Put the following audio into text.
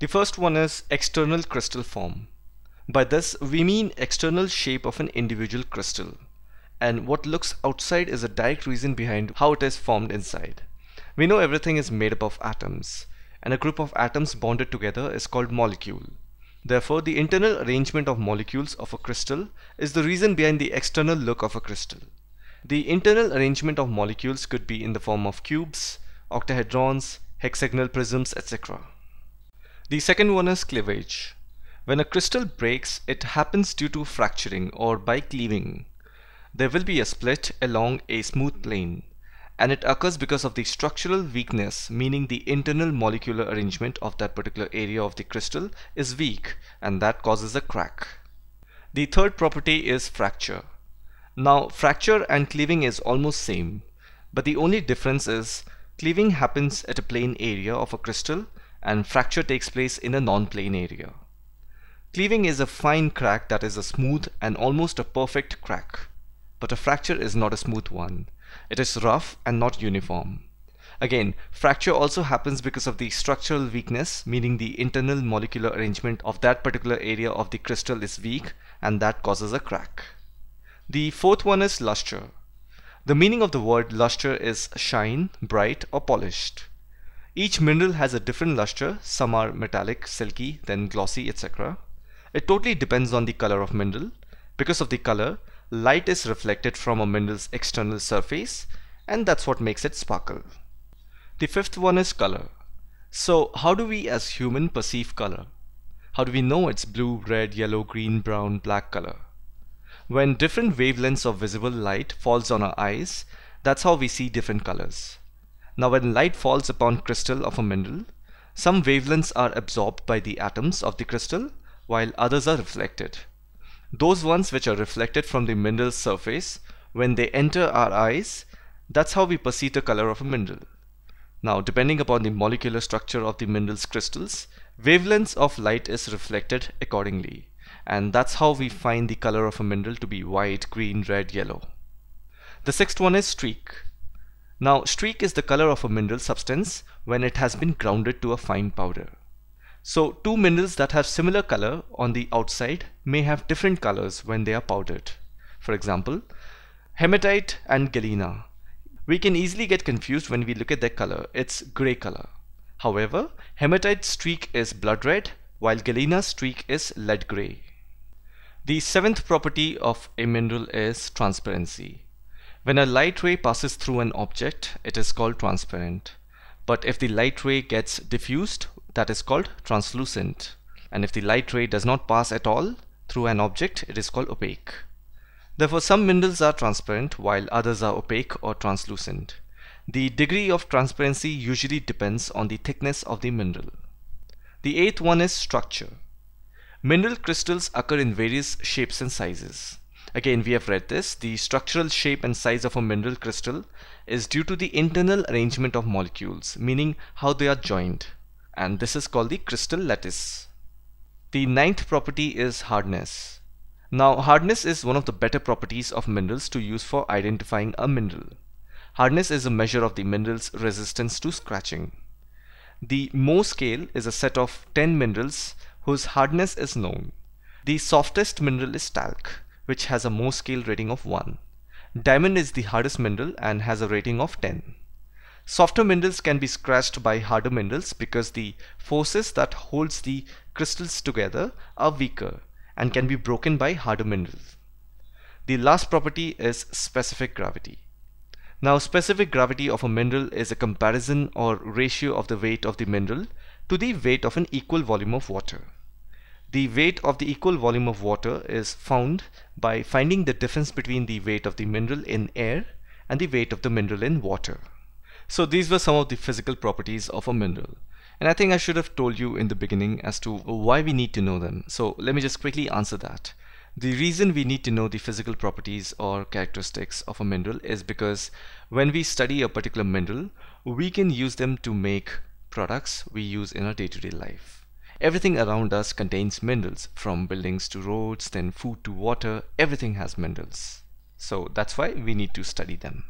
The first one is external crystal form. By this we mean external shape of an individual crystal, and what looks outside is a direct reason behind how it is formed inside. We know everything is made up of atoms, and a group of atoms bonded together is called molecule. Therefore, the internal arrangement of molecules of a crystal is the reason behind the external look of a crystal. The internal arrangement of molecules could be in the form of cubes, octahedrons, hexagonal prisms, etc. The second one is cleavage. When a crystal breaks, it happens due to fracturing or by cleaving. There will be a split along a smooth plane, and it occurs because of the structural weakness, meaning the internal molecular arrangement of that particular area of the crystal is weak, and that causes a crack. The third property is fracture. Now, fracture and cleaving is almost same, but the only difference is cleaving happens at a plane area of a crystal and fracture takes place in a non-plane area. Cleaving is a fine crack that is a smooth and almost a perfect crack, but a fracture is not a smooth one. It is rough and not uniform. Again, fracture also happens because of the structural weakness, meaning the internal molecular arrangement of that particular area of the crystal is weak, and that causes a crack. The fourth one is luster. The meaning of the word luster is shine, bright, or polished. Each mineral has a different luster. Some are metallic, silky, then glossy, etc. It totally depends on the color of mineral. Because of the color, light is reflected from a mineral's external surface, and that's what makes it sparkle. The fifth one is color. So how do we as humans perceive color? How do we know it's blue, red, yellow, green, brown, black color? When different wavelengths of visible light falls on our eyes, that's how we see different colors. Now when light falls upon crystal of a mineral, some wavelengths are absorbed by the atoms of the crystal while others are reflected. Those ones which are reflected from the mineral's surface, when they enter our eyes, that's how we perceive the color of a mineral. Now, depending upon the molecular structure of the mineral's crystals, wavelengths of light is reflected accordingly, and that's how we find the color of a mineral to be white, green, red, yellow. The sixth one is streak. Now, streak is the color of a mineral substance when it has been grounded to a fine powder. So two minerals that have similar color on the outside may have different colors when they are powdered. For example, hematite and galena. We can easily get confused when we look at their color. It's gray color. However, hematite's streak is blood red, while galena's streak is lead gray. The seventh property of a mineral is transparency. When a light ray passes through an object, it is called transparent. But if the light ray gets diffused, that is called translucent, and if the light ray does not pass at all through an object, it is called opaque. Therefore, some minerals are transparent while others are opaque or translucent. The degree of transparency usually depends on the thickness of the mineral. The eighth one is structure. Mineral crystals occur in various shapes and sizes. Again, we have read this. The structural shape and size of a mineral crystal is due to the internal arrangement of molecules, meaning how they are joined. And this is called the crystal lattice. The ninth property is hardness. Now, hardness is one of the better properties of minerals to use for identifying a mineral. Hardness is a measure of the mineral's resistance to scratching. The Mohs scale is a set of 10 minerals whose hardness is known. The softest mineral is talc, which has a Mohs scale rating of 1. Diamond is the hardest mineral and has a rating of 10. Softer minerals can be scratched by harder minerals because the forces that holds the crystals together are weaker and can be broken by harder minerals. The last property is specific gravity. Now, specific gravity of a mineral is a comparison or ratio of the weight of the mineral to the weight of an equal volume of water. The weight of the equal volume of water is found by finding the difference between the weight of the mineral in air and the weight of the mineral in water. So these were some of the physical properties of a mineral, and I think I should have told you in the beginning as to why we need to know them. So let me just quickly answer that. The reason we need to know the physical properties or characteristics of a mineral is because when we study a particular mineral, we can use them to make products we use in our day-to-day life. Everything around us contains minerals, from buildings to roads, then food to water. Everything has minerals. So that's why we need to study them.